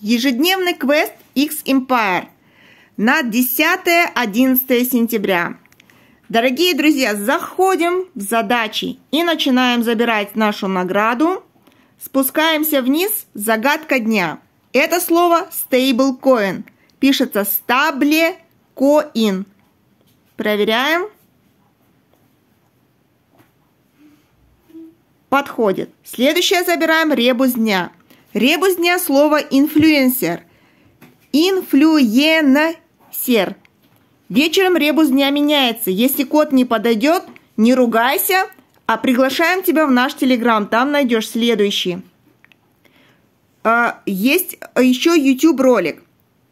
Ежедневный квест X Empire на 10-11 сентября. Дорогие друзья, заходим в задачи и начинаем забирать нашу награду. Спускаемся вниз. Загадка дня. Это слово stablecoin. Пишется стабле-коин. Проверяем. Подходит. Следующее забираем ребус дня. Ребус дня слово инфлюенсер. Инфлюенсер. Вечером ребус дня меняется. Если код не подойдет, не ругайся, а приглашаем тебя в наш Телеграм. Там найдешь следующий. Есть еще YouTube ролик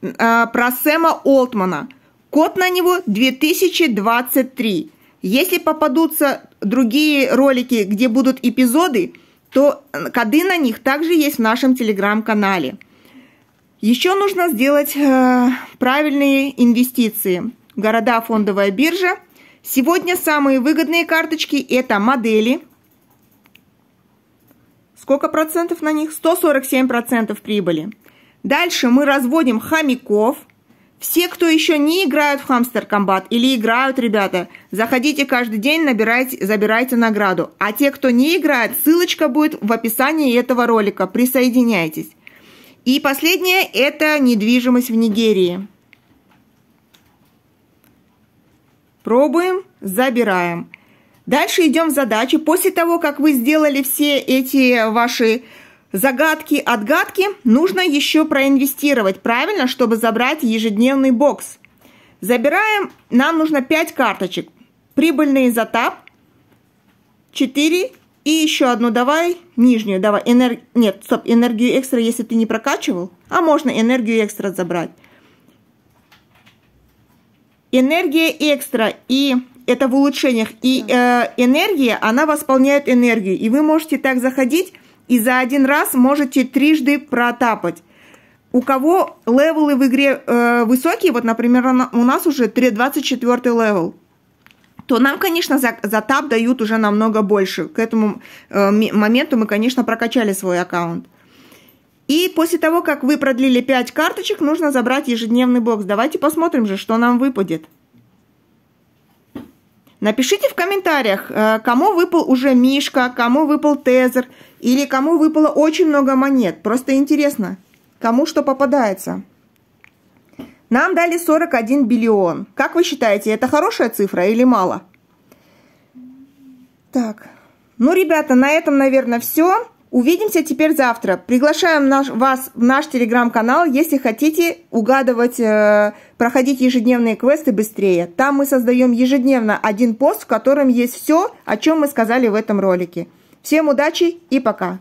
про Сэма Олтмана. Код на него 2023. Если попадутся другие ролики, где будут эпизоды, то коды на них также есть в нашем Телеграм-канале. Еще нужно сделать правильные инвестиции. Города, фондовая биржа. Сегодня самые выгодные карточки – это модели. Сколько процентов на них? 147% прибыли. Дальше мы разводим хомяков. Все, кто еще не играют в Хамстер Комбат или играют, ребята, заходите каждый день, забирайте награду. А те, кто не играет, ссылочка будет в описании этого ролика. Присоединяйтесь. И последнее – это недвижимость в Нигерии. Пробуем, забираем. Дальше идем в задачи. После того, как вы сделали все эти ваши загадки, отгадки, нужно еще проинвестировать, правильно, чтобы забрать ежедневный бокс. Забираем, нам нужно 5 карточек. Прибыльный за тап, 4 и еще одну давай, нижнюю давай. Энергию экстра, если ты не прокачивал, а можно энергию экстра забрать. Энергия экстра, и это в улучшениях, и энергия, она восполняет энергию. И вы можете так заходить, и за один раз можете трижды протапать. У кого левелы в игре высокие, вот, например, у нас уже 24 левел, то нам, конечно, за тап дают уже намного больше. К этому моменту мы, конечно, прокачали свой аккаунт. И после того, как вы продлили 5 карточек, нужно забрать ежедневный бокс. Давайте посмотрим же, что нам выпадет. Напишите в комментариях, кому выпал уже мишка, кому выпал тезер, или кому выпало очень много монет. Просто интересно, кому что попадается. Нам дали 41 биллион. Как вы считаете, это хорошая цифра или мало? Так, ну, ребята, на этом, наверное, все. Увидимся теперь завтра. Приглашаем вас в наш Телеграм-канал, если хотите угадывать, проходить ежедневные квесты быстрее. Там мы создаем ежедневно один пост, в котором есть все, о чем мы сказали в этом ролике. Всем удачи и пока!